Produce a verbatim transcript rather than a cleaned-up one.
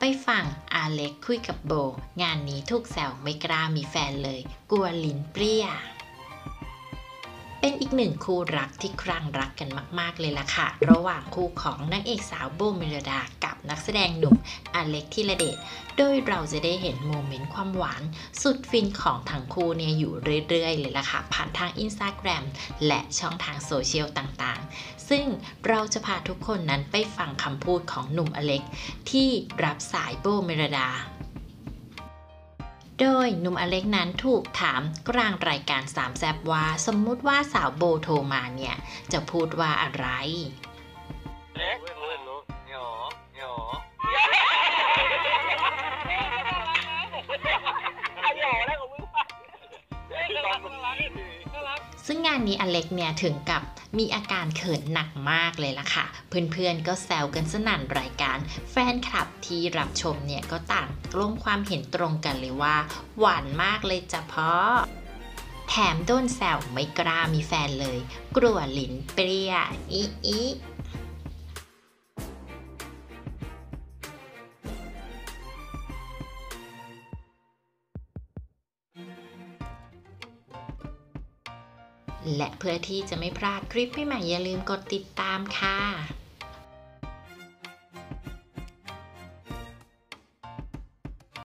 ไปฟังอาเล็กคุยกับโบงานนี้ถูกแซวไม่กล้ามีแฟนเลยกลัวลิ้นเปรี้ยเป็นอีกหนึ่งคู่รักที่คลั่งรักกันมากๆเลยล่ะค่ะระหว่างคู่ของนางเอกสาวโบเมลดากับนักแสดงหนุ่มอาเล็กธีรเดชโดยเราจะได้เห็นโมเมนต์ความหวานสุดฟินของทั้งคู่เนี่ยอยู่เรื่อยๆเลยล่ะค่ะผ่านทาง Instagram และช่องทางโซเชียลต่างๆซึ่งเราจะพาทุกคนนั้นไปฟังคำพูดของหนุ่มอาเล็กที่รับสายโบเมลดาโดยหนุ่มอเล็กนั้นถูกถามกลางรายการสามแซบว่าสมมุติว่าสาวโบโทรมาเนี่ยจะพูดว่าอะไรเล็กหยอหยอหยอแล้วของมึงป่ะซึ่งงานนี้อเล็กเนี่ยถึงกับมีอาการเขินหนักมากเลยล่ะค่ะเพื่อนๆก็แซวกันสนั่นรายการแฟนคลับที่รับชมเนี่ยก็ต่างลงความเห็นตรงกันเลยว่าหวานมากเลยจ้ะพ่อแถมโดนแซวไม่กล้ามีแฟนเลยกลัวลิ้นเปรี้ยอิอิและเพื่อที่จะไม่พลาดคลิปใหม่ๆอย่าลืมกดติดตามค่ะ